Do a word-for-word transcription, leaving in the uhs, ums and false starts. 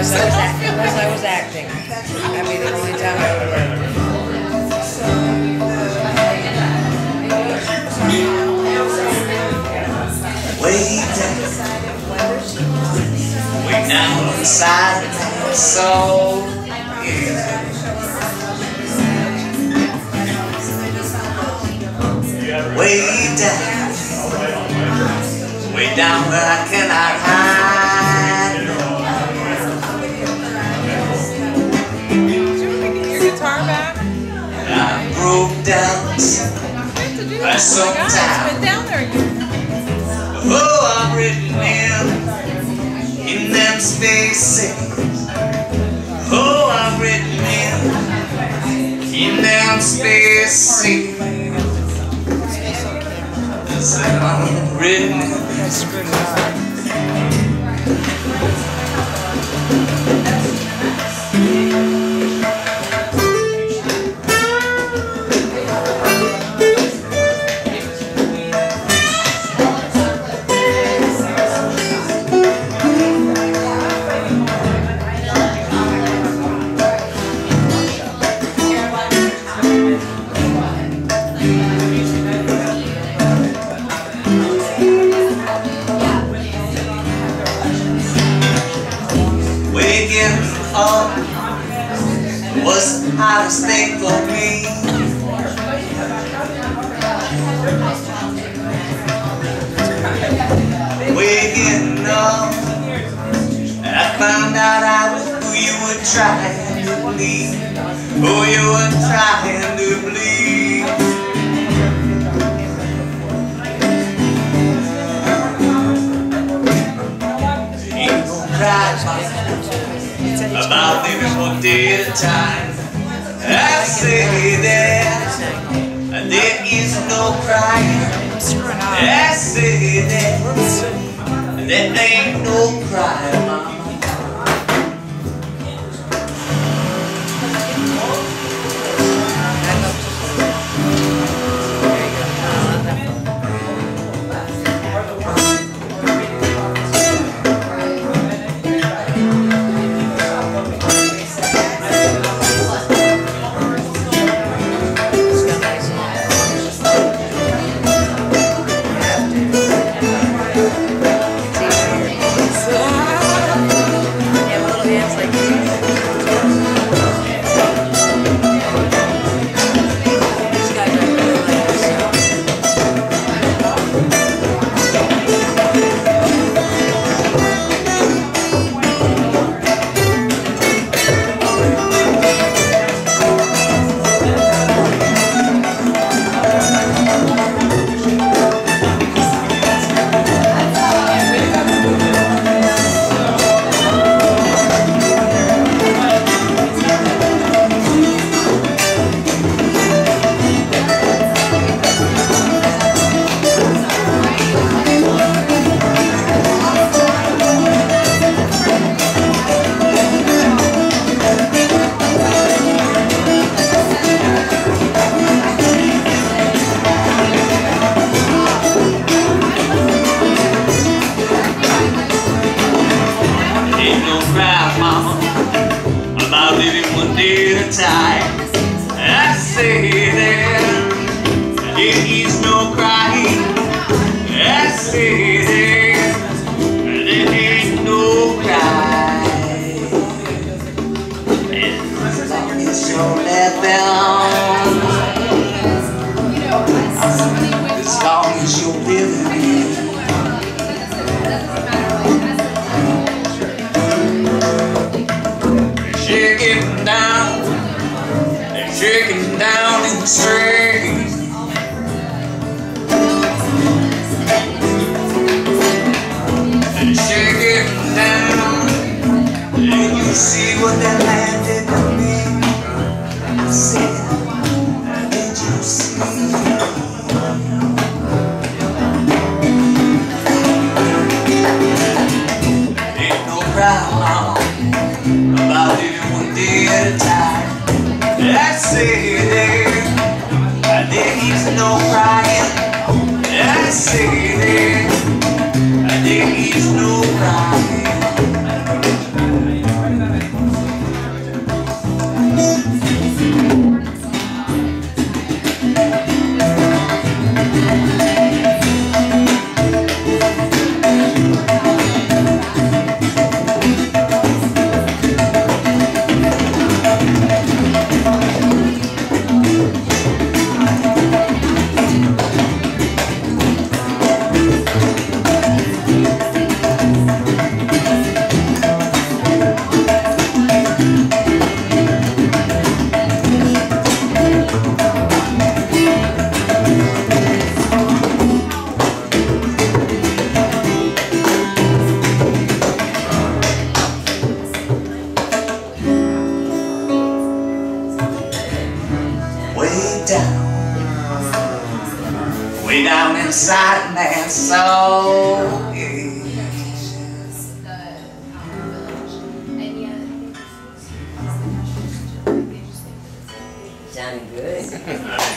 unless I was acting. Unless I was acting. That'd be the only time I would have acted. Waiting now inside the soul. Yeah. Way down, way down where I cannot hide. Did you want to get your guitar back? I broke down. I sunk down. Oh, I'm written in in them spaces. Oh, I'm written in in them spaces. I'm written in up was out of state for me. Waking up, and I found out I was who you were trying to believe. Who you were trying to believe. Ain't cried myself about living for dear time. I say that there is no crying. I say that there ain't no crying, mama. I say that there is no crying. I say that there ain't no crying. And as long as you're let down, as long as you're with me. Shaking down in the street. And shaking down, and you see what that man did to me. I said, did you see? No crying, I say that there is no crying. inside my soul. Sounding good.